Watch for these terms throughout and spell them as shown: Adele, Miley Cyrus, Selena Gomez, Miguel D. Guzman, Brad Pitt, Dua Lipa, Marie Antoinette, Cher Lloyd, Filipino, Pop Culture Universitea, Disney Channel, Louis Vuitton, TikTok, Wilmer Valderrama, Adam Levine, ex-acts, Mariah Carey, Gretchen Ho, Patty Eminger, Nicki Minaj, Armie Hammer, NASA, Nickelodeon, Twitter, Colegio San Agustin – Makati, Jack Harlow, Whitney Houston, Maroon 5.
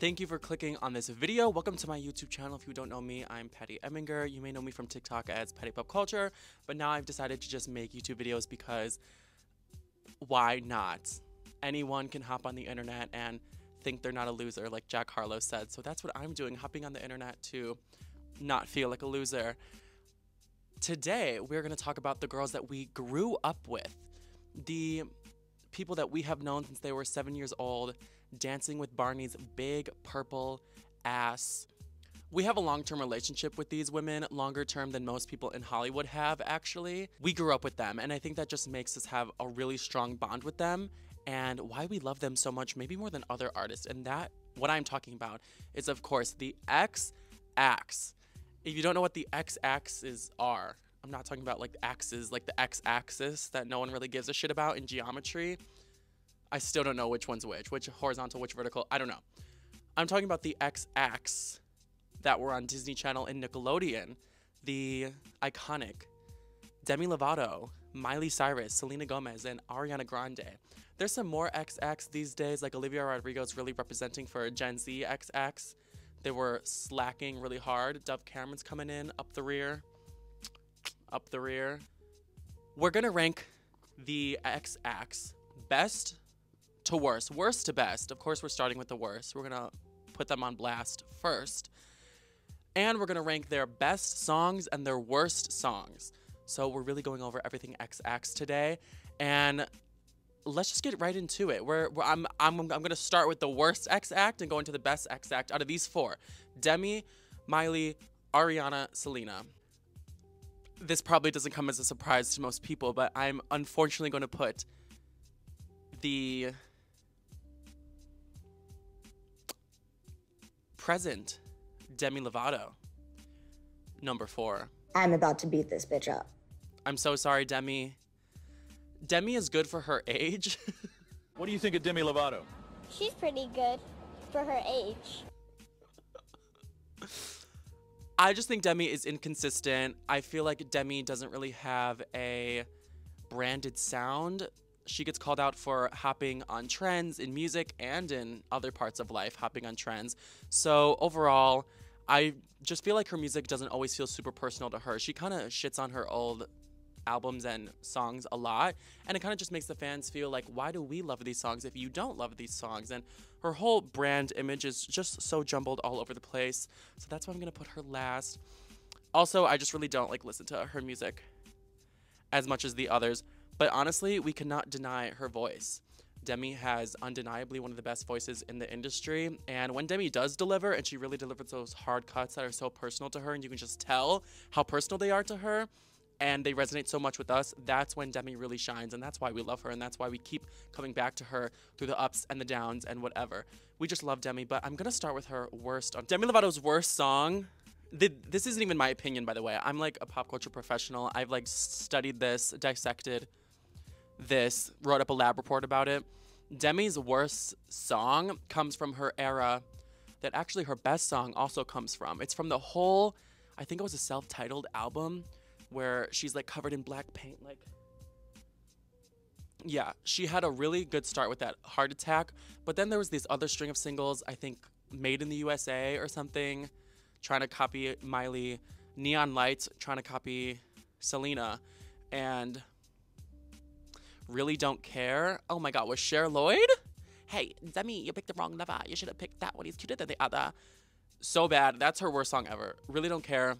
Thank you for clicking on this video. Welcome to my YouTube channel. If you don't know me, I'm Patty Eminger. You may know me from TikTok as Patty Pop Culture, but now I've decided to just make YouTube videos because why not? Anyone can hop on the internet and think they're not a loser, like Jack Harlow said. So that's what I'm doing, hopping on the internet to not feel like a loser. Today, we're going to talk about the girls that we grew up with, the people that we have known since they were 7 years old, dancing with Barney's big purple ass. We have a long-term relationship with these women, longer term than most people in Hollywood have, actually. We grew up with them, and I think that just makes us have a really strong bond with them and why we love them so much, maybe more than other artists. And that, what I'm talking about, is of course the X-Ax. If you don't know what the X-Axes are, I'm not talking about like axes, like the X-axis that no one really gives a shit about in geometry. I still don't know which one's which horizontal, which vertical, I don't know. I'm talking about the X-Ax that were on Disney Channel and Nickelodeon, the iconic Demi Lovato, Miley Cyrus, Selena Gomez, and Ariana Grande. There's some more X-Ax these days, like Olivia Rodrigo's really representing for Gen Z X-Ax. They were slacking really hard. Dove Cameron's coming in, up the rear, up the rear. We're gonna rank the X-Ax best to worst, worst to best. Of course, we're starting with the worst. We're gonna put them on blast first. And we're gonna rank their best songs and their worst songs. So we're really going over everything X-Ax today. And let's just get right into it. I'm gonna start with the worst X-Ax and go into the best X-Ax out of these four: Demi, Miley, Ariana, Selena. This probably doesn't come as a surprise to most people, but I'm unfortunately gonna put the present Demi Lovato number 4. I'm about to beat this bitch up. I'm so sorry, Demi. Demi is good for her age. What do you think of Demi Lovato? She's pretty good for her age. I just think Demi is inconsistent. I feel like Demi doesn't really have a branded sound. She gets called out for hopping on trends in music and in other parts of life, hopping on trends. So overall, I just feel like her music doesn't always feel super personal to her. She kind of shits on her old albums and songs a lot. And it kind of just makes the fans feel like, why do we love these songs if you don't love these songs? And her whole brand image is just so jumbled all over the place. So that's why I'm going to put her last. Also, I just really don't like listen to her music as much as the others. But honestly, we cannot deny her voice. Demi has undeniably one of the best voices in the industry. And when Demi does deliver, and she really delivers those hard cuts that are so personal to her, and you can just tell how personal they are to her, and they resonate so much with us, that's when Demi really shines. And that's why we love her. And that's why we keep coming back to her through the ups and the downs and whatever. We just love Demi, but I'm gonna start with her worst. Demi Lovato's worst song. This isn't even my opinion, by the way. I'm like a pop culture professional. I've like studied this, dissected this, wrote up a lab report about it. Demi's worst song comes from her era that actually her best song also comes from. It's from the whole, I think it was a self-titled album where she's like covered in black paint. Like, yeah, she had a really good start with that Heart Attack, but then there was this other string of singles, I think Made in the USA or something, trying to copy Miley, Neon Lights, trying to copy Selena, and Really Don't Care. Oh my God, was Cher Lloyd? Hey, Demi, you picked the wrong lover. You should have picked that one. He's cuter than the other. So bad. That's her worst song ever. Really Don't Care.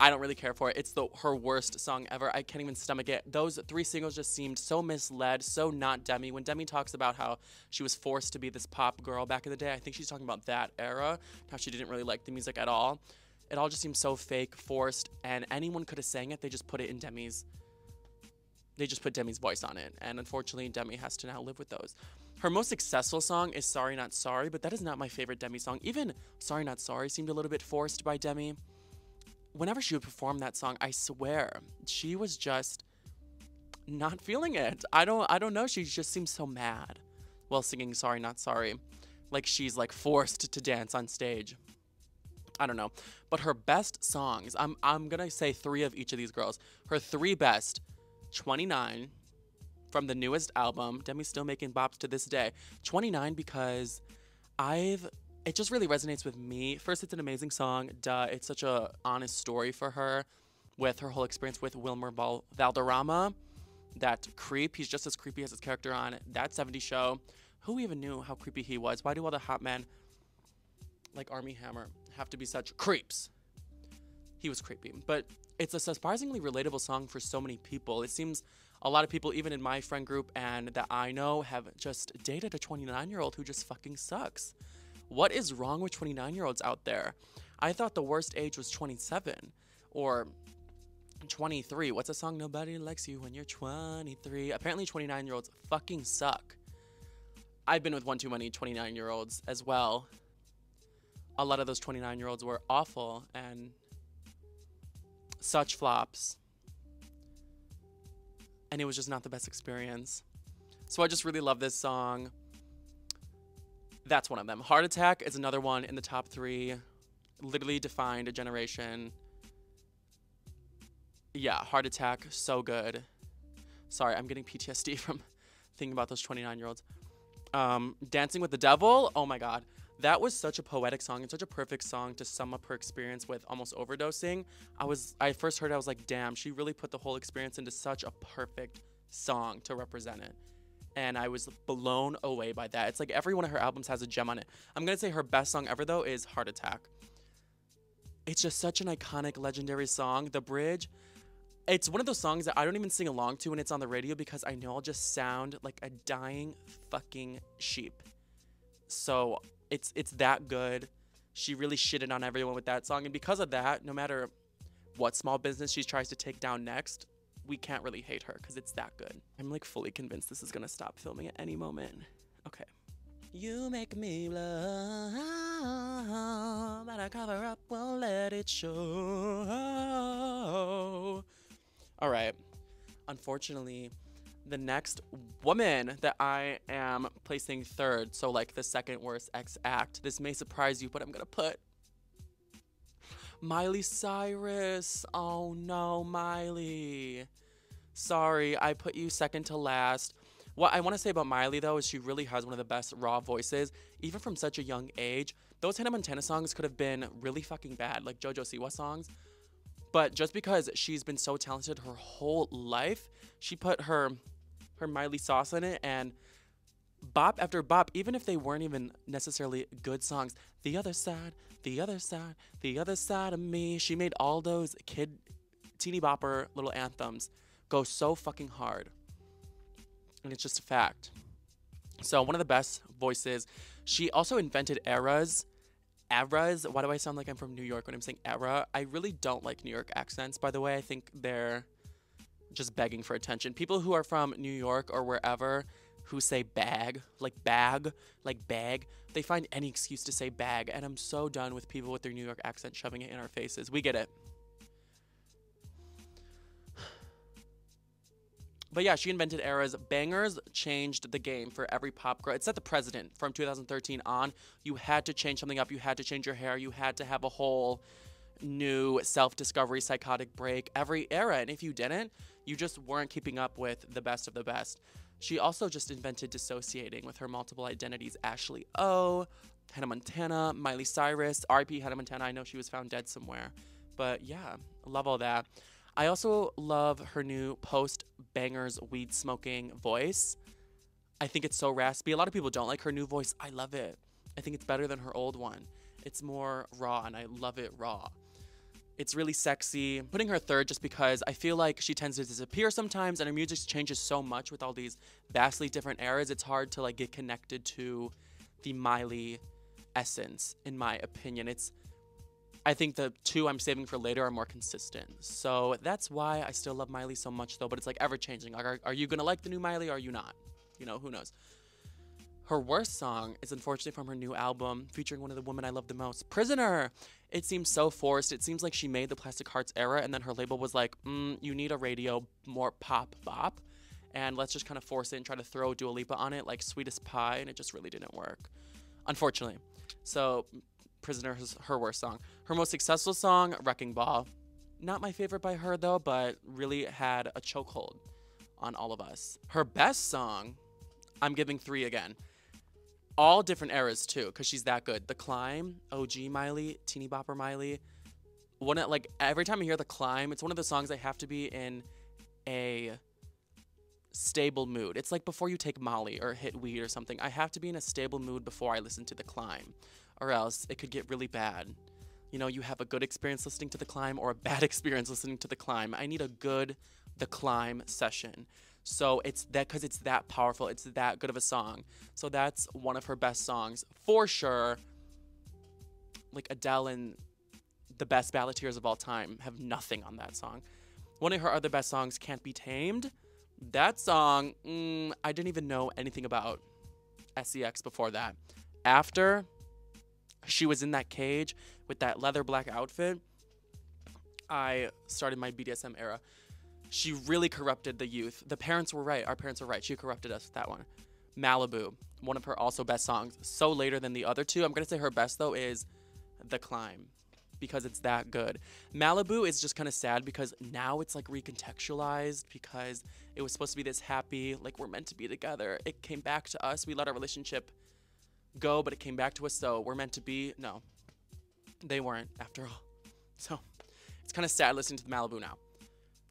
I don't really care for it. It's her worst song ever. I can't even stomach it. Those three singles just seemed so misled, so not Demi. When Demi talks about how she was forced to be this pop girl back in the day, I think she's talking about that era, how she didn't really like the music at all. It all just seemed so fake, forced, and anyone could have sang it. They just put it in Demi's. They just put Demi's voice on it. And unfortunately, Demi has to now live with those. Her most successful song is Sorry Not Sorry, but that is not my favorite Demi song. Even Sorry Not Sorry seemed a little bit forced by Demi. Whenever she would perform that song, I swear, she was just not feeling it. I don't know. She just seems so mad while singing Sorry Not Sorry. Like she's like forced to dance on stage. I don't know. But her best songs, I'm going to say three of each of these girls. Her three best: 29 from the newest album. Demi's still making bops to this day. 29, because I've it just really resonates with me. First, it's an amazing song. Duh, it's such an honest story for her with her whole experience with Wilmer Valderrama. That creep, he's just as creepy as his character on That 70s Show. Who even knew how creepy he was? Why do all the hot men like Armie Hammer have to be such creeps? He was creepy. But it's a surprisingly relatable song for so many people. It seems a lot of people, even in my friend group and that I know, have just dated a 29-year-old who just fucking sucks. What is wrong with 29-year-olds out there? I thought the worst age was 27 or 23. What's a song? Nobody likes you when you're 23. Apparently 29-year-olds fucking suck. I've been with one too many 29-year-olds as well. A lot of those 29-year-olds were awful and such flops. And it was just not the best experience. So I just really love this song. That's one of them. Heart Attack is another one in the top three. Literally defined a generation. Yeah, Heart Attack, so good. Sorry, I'm getting PTSD from thinking about those 29-year-olds. Dancing with the Devil, oh my God. That was such a poetic song and such a perfect song to sum up her experience with almost overdosing. I first heard it, I was like, damn, she really put the whole experience into such a perfect song to represent it. And I was blown away by that. It's like every one of her albums has a gem on it. I'm gonna say her best song ever though is Heart Attack. It's just such an iconic, legendary song. The bridge, it's one of those songs that I don't even sing along to when it's on the radio because I know I'll just sound like a dying fucking sheep. So it's that good. She really shitted on everyone with that song. And because of that, no matter what small business she tries to take down next, we can't really hate her because it's that good. I'm like fully convinced this is gonna stop filming at any moment. Okay. You make me love, but I cover up, won't let it show. All right. Unfortunately, the next woman that I am placing third, so like the second worst ex act, this may surprise you, but I'm gonna put Miley Cyrus. Oh no, Miley. Sorry, I put you second to last. What I want to say about Miley, though, is she really has one of the best raw voices, even from such a young age. Those Hannah Montana songs could have been really fucking bad, like JoJo Siwa songs. But just because she's been so talented her whole life, she put her Miley sauce in it, and bop after bop, even if they weren't even necessarily good songs, The Other Side, The Other Side, The Other Side of Me, she made all those kid teeny bopper little anthems go so fucking hard. And it's just a fact. So one of the best voices. She also invented eras. Eras. Why do I sound like I'm from New York when I'm saying era? I really don't like New York accents, by the way. I think they're just begging for attention. People who are from New York or wherever who say bag, like bag, like bag, they find any excuse to say bag. And I'm so done with people with their New York accent shoving it in our faces. We get it. But yeah, she invented eras. Bangers changed the game for every pop girl. It set the precedent from 2013 on. You had to change something up. You had to change your hair. You had to have a whole new self-discovery, psychotic break every era. And if you didn't, you just weren't keeping up with the best of the best. She also just invented dissociating with her multiple identities. Ashley O, Hannah Montana, Miley Cyrus, R.I.P. Hannah Montana. I know she was found dead somewhere. But yeah, love all that. I also love her new post-bangers weed-smoking voice. I think it's so raspy. A lot of people don't like her new voice. I love it. I think it's better than her old one. It's more raw, and I love it raw. It's really sexy. I'm putting her third just because I feel like she tends to disappear sometimes, and her music changes so much with all these vastly different eras. It's hard to like get connected to the Miley essence, in my opinion. I think the two I'm saving for later are more consistent. So that's why I still love Miley so much though, but it's like ever changing. Like, are you gonna like the new Miley or are you not? You know, who knows? Her worst song is unfortunately from her new album featuring one of the women I love the most, Prisoner. It seems so forced. It seems like she made the Plastic Hearts era and then her label was like, you need a radio, more pop bop. And let's just kind of force it and try to throw Dua Lipa on it like Sweetest Pie, and it just really didn't work, unfortunately. So Prisoner is her worst song. Her most successful song, Wrecking Ball. Not my favorite by her though, but really had a chokehold on all of us. Her best song, I'm giving three again. all different eras too, because she's that good. The Climb, OG Miley, Teeny Bopper Miley. Like every time I hear The Climb, it's one of the songs I have to be in a stable mood. It's like before you take Molly or hit weed or something. I have to be in a stable mood before I listen to The Climb, or else it could get really bad. You know, you have a good experience listening to The Climb or a bad experience listening to The Climb. I need a good The Climb session. So it's that, because it's that powerful. It's that good of a song. So that's one of her best songs for sure. Like Adele and the best balladeers of all time have nothing on that song. One of her other best songs, Can't Be Tamed. That song, I didn't even know anything about SEX before that. After she was in that cage with that leather black outfit, I started my BDSM era. She really corrupted the youth. The parents were right. Our parents were right. She corrupted us with that one. Malibu, one of her also best songs. So later than the other two. I'm going to say her best, though, is The Climb, because it's that good. Malibu is just kind of sad because now it's like recontextualized, because it was supposed to be this happy, like we're meant to be together. It came back to us. We let our relationship go, but it came back to us, so we're meant to be. No, they weren't after all. So it's kind of sad listening to Malibu now.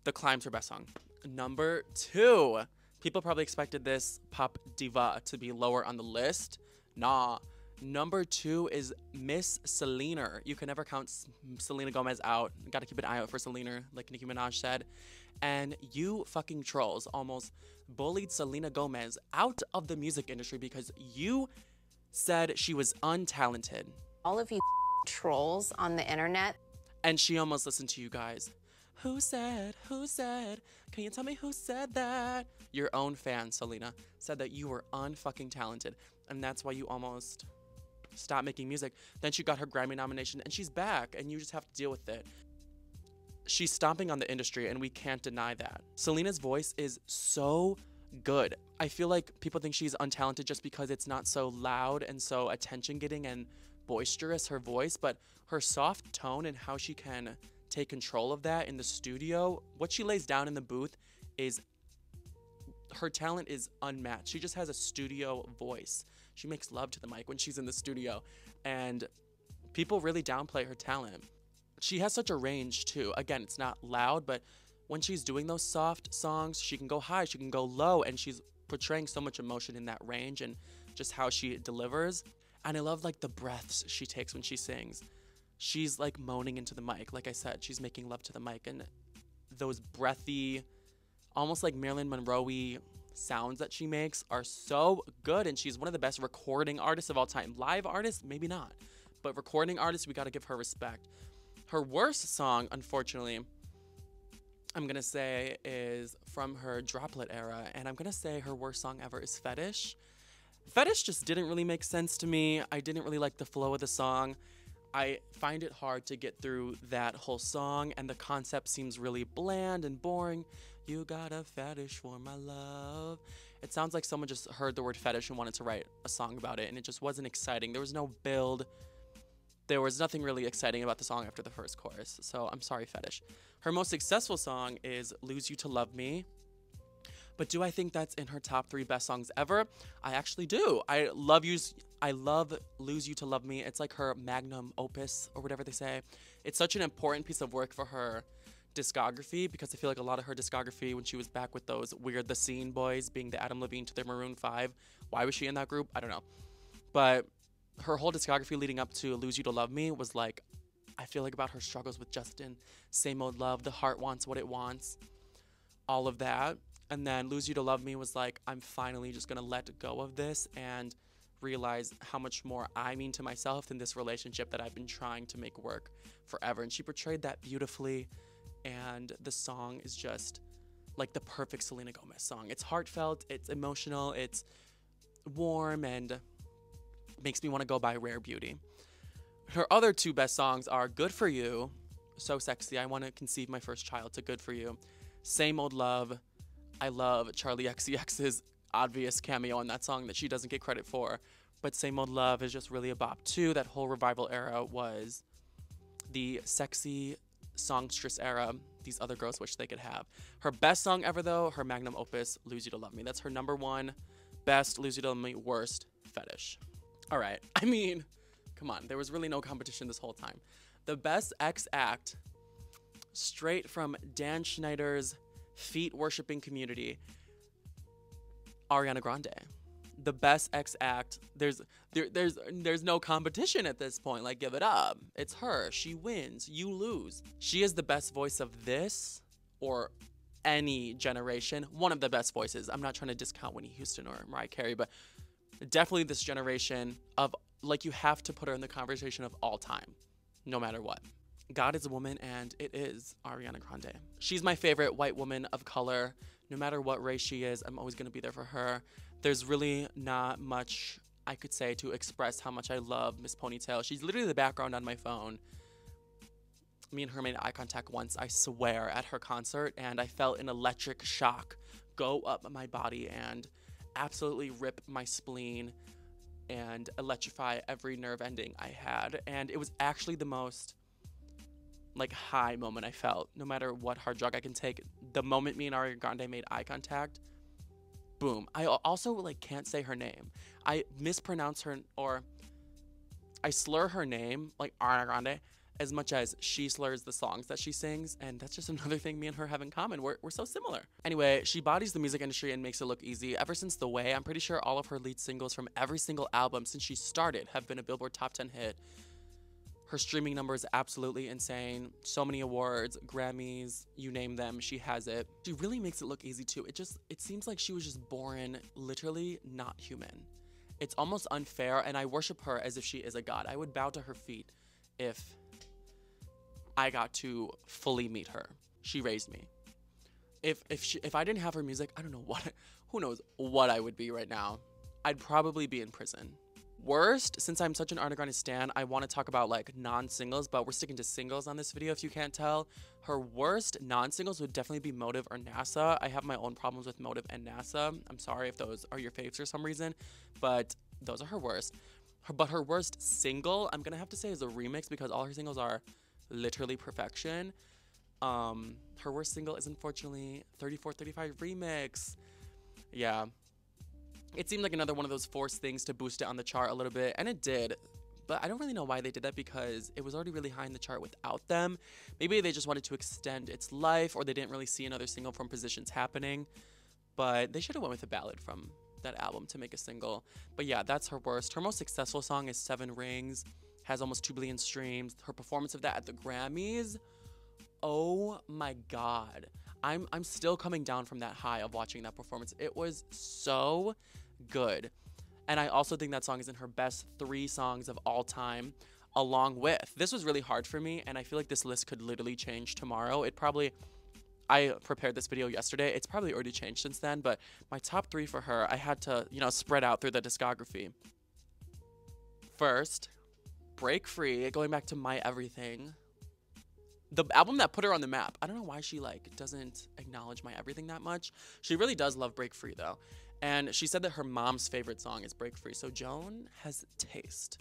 The Climb's her best song. Number two, people probably expected this pop diva to be lower on the list. Nah. Number two is Miss Selena. You can never count Selena Gomez out. Gotta keep an eye out for Selena, like Nicki Minaj said. And you fucking trolls almost bullied Selena Gomez out of the music industry because you said she was untalented. All of you trolls on the internet. And she almost listened to you guys. Who said, can you tell me who said that? Your own fan, Selena, said that you were unfucking talented. And that's why you almost stopped making music. Then she got her Grammy nomination and she's back and you just have to deal with it. She's stomping on the industry and we can't deny that. Selena's voice is so good. I feel like people think she's untalented just because it's not so loud and so attention getting and boisterous, her voice, but her soft tone and how she can take control of that in the studio, what she lays down in the booth, is her talent is unmatched. She just has a studio voice. She makes love to the mic when she's in the studio, and people really downplay her talent. She has such a range too. Again, it's not loud, but when she's doing those soft songs, she can go high, she can go low, and she's portraying so much emotion in that range and just how she delivers. And I love like the breaths she takes when she sings. She's like moaning into the mic. Like I said, she's making love to the mic, and those breathy, almost like Marilyn Monroe-y sounds that she makes are so good, and she's one of the best recording artists of all time. Live artists, maybe not, but recording artists, we gotta give her respect. Her worst song, unfortunately, I'm gonna say is from her Droplet era, and I'm gonna say her worst song ever is Fetish. Fetish just didn't really make sense to me. I didn't really like the flow of the song. I find it hard to get through that whole song, and the concept seems really bland and boring. You got a fetish for my love. It sounds like someone just heard the word fetish and wanted to write a song about it, and it just wasn't exciting. There was no build. There was nothing really exciting about the song after the first chorus, so I'm sorry, Fetish. Her most successful song is Lose You to Love Me. But do I think that's in her top three best songs ever? I actually do. I love Lose You to Love Me. It's like her magnum opus, or whatever they say. It's such an important piece of work for her discography, because I feel like a lot of her discography, when she was back with those Weird The Scene boys, being the Adam Levine to the Maroon 5. Why was she in that group? I don't know. But her whole discography leading up to Lose You to Love Me was like, I feel like about her struggles with Justin, same old love, the heart wants what it wants, all of that. And then Lose You to Love Me was like, I'm finally just gonna let go of this and realize how much more I mean to myself than this relationship that I've been trying to make work forever. And she portrayed that beautifully. And the song is just like the perfect Selena Gomez song. It's heartfelt, it's emotional, it's warm, and makes me want to go buy Rare Beauty. Her other two best songs are Good For You, so sexy, I want to conceive my first child to Good For You, Same Old Love. I love Charlie XCX's obvious cameo on that song that she doesn't get credit for, but Same Old Love is just really a bop too. That whole revival era was the sexy songstress era. These other girls wish they could have. Her best song ever, though, her magnum opus, Lose You to Love Me. That's her number one best. Lose You to Love Me, worst, Fetish. All right, I mean, come on, there was really no competition this whole time. The best X act, straight from Dan Schneider's feet worshiping community, Ariana Grande. The best X act, there's no competition at this point. Like, give it up. It's her. She wins, you lose. She is the best voice of this or any generation. One of the best voices. I'm not trying to discount Whitney Houston or Mariah Carey, but definitely this generation of, like, you have to put her in the conversation of all time, no matter what. God is a woman, and it is Ariana Grande. She's my favorite white woman of color. No matter what race she is, I'm always gonna be there for her. There's really not much I could say to express how much I love Miss Ponytail. She's literally the background on my phone. Me and her made eye contact once, I swear, at her concert, and I felt an electric shock go up my body and absolutely rip my spleen and electrify every nerve ending I had. And it was actually the most, like, high moment I felt. No matter what hard drug I can take, the moment me and Ariana Grande made eye contact, boom. I also, like, can't say her name. I mispronounce her, or I slur her name, like Ariana Grande, as much as she slurs the songs that she sings, and that's just another thing me and her have in common. We're so similar. Anyway, she bodies the music industry and makes it look easy. Ever since The Way, I'm pretty sure all of her lead singles from every single album since she started have been a Billboard Top 10 hit. Her streaming number is absolutely insane. So many awards, Grammys, you name them, she has it. She really makes it look easy too. It seems like she was just born literally not human. It's almost unfair, and I worship her as if she is a god. I would bow to her feet if I got to fully meet her. She raised me. If I didn't have her music, I don't know what, who knows what I would be right now. I'd probably be in prison. Worst, since I'm such an Ariana Grande stan, I want to talk about, like, non-singles, but we're sticking to singles on this video if you can't tell. Her worst non-singles would definitely be Motive or NASA. I have my own problems with Motive and NASA. I'm sorry if those are your faves for some reason, but those are her worst. But her worst single, I'm going to have to say, is a remix, because all her singles are literally perfection. Her worst single is, unfortunately, 3435 Remix. Yeah. It seemed like another one of those forced things to boost it on the chart a little bit, and it did, but I don't really know why they did that, because it was already really high in the chart without them. Maybe they just wanted to extend its life, or they didn't really see another single from Positions happening, but they should have went with a ballad from that album to make a single. But yeah, that's her worst. Her most successful song is Seven Rings, has almost 2 billion streams. Her performance of that at the Grammys, oh my God. I'm still coming down from that high of watching that performance. It was so good. And I also think that song is in her best 3 songs of all time, along with, this was really hard for me, and I feel like this list could literally change tomorrow. I prepared this video yesterday. It's probably already changed since then, but my top 3 for her, I had to, you know, spread out through the discography. First, Break Free, going back to My Everything. The album that put her on the map. I don't know why she, like, doesn't acknowledge My Everything that much. She really does love Break Free, though. And she said that her mom's favorite song is Break Free. So Joan has taste.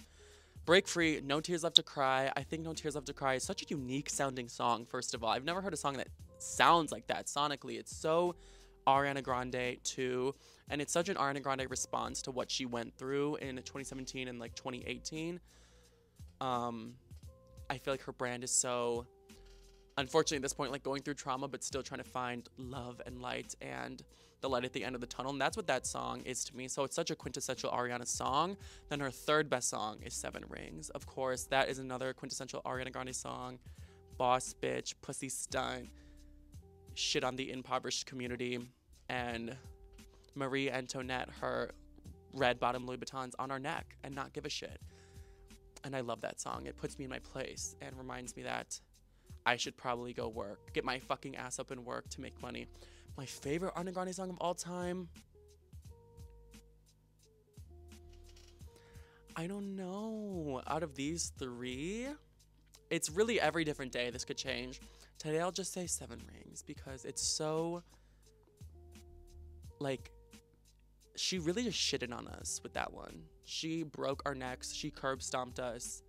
Break Free, No Tears Left to Cry. I think No Tears Left to Cry is such a unique sounding song, first of all. I've never heard a song that sounds like that sonically. It's so Ariana Grande, too. And it's such an Ariana Grande response to what she went through in 2017 and, like, 2018. I feel like her brand is so, unfortunately, at this point, like, going through trauma, but still trying to find love and light and the light at the end of the tunnel. And that's what that song is to me. So it's such a quintessential Ariana song. Then her third best song is Seven Rings. Of course, that is another quintessential Ariana Grande song. Boss bitch, pussy stunt, shit on the impoverished community. And Marie Antoinette, her red bottom Louis Vuittons on our neck and not give a shit. And I love that song. It puts me in my place and reminds me that I should probably go work, get my fucking ass up and work to make money. My favorite Ariana Grande song of all time? I don't know. Out of these 3, it's really every different day. This could change. Today I'll just say Seven Rings, because it's so, like, she really just shitted on us with that one. She broke our necks. She curb stomped us.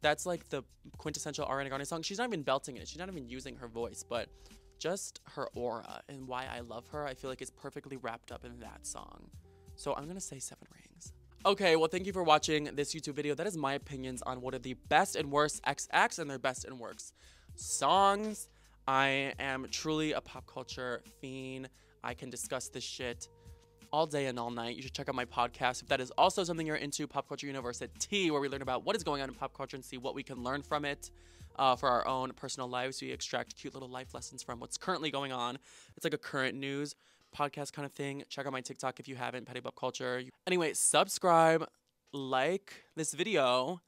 That's, like, the quintessential Ariana Grande song. She's not even belting it. She's not even using her voice, but just her aura and why I love her, I feel like it's perfectly wrapped up in that song. So I'm going to say Seven Rings. Okay, well, thank you for watching this YouTube video. That is my opinions on one of the best and worst XX and their best and worst songs. I am truly a pop culture fiend. I can discuss this shit all day and all night. You should check out my podcast if that is also something you're into, Pop Culture University, where we learn about what is going on in pop culture and see what we can learn from it for our own personal lives. We extract cute little life lessons from what's currently going on. It's like a current news podcast kind of thing. Check out my TikTok if you haven't, Patty Pop Culture. Anyway, subscribe, like this video,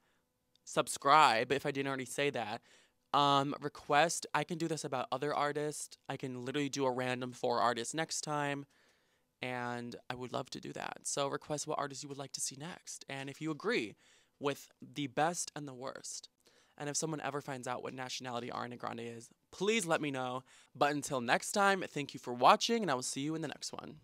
subscribe if I didn't already say that. Request, I can do this about other artists. I can literally do a random 4 artists next time, and I would love to do that. So request what artists you would like to see next, and if you agree with the best and the worst. And if someone ever finds out what nationality Ariana Grande is, please let me know. But until next time, thank you for watching, and I will see you in the next one.